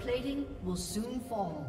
Turret plating will soon fall.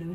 Blue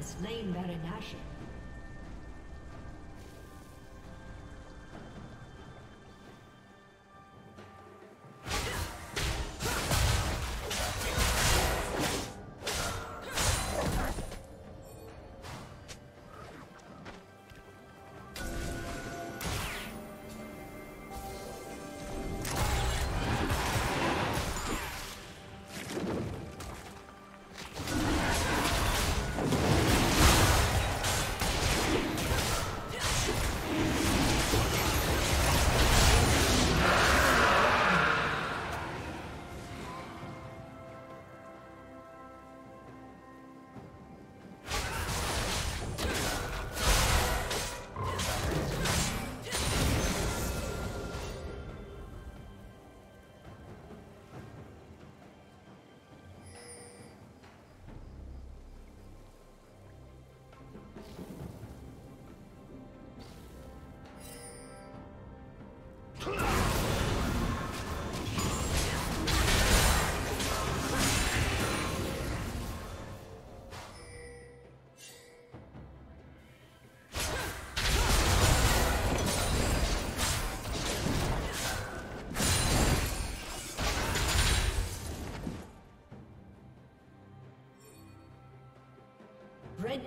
Slain Baron Asher. Red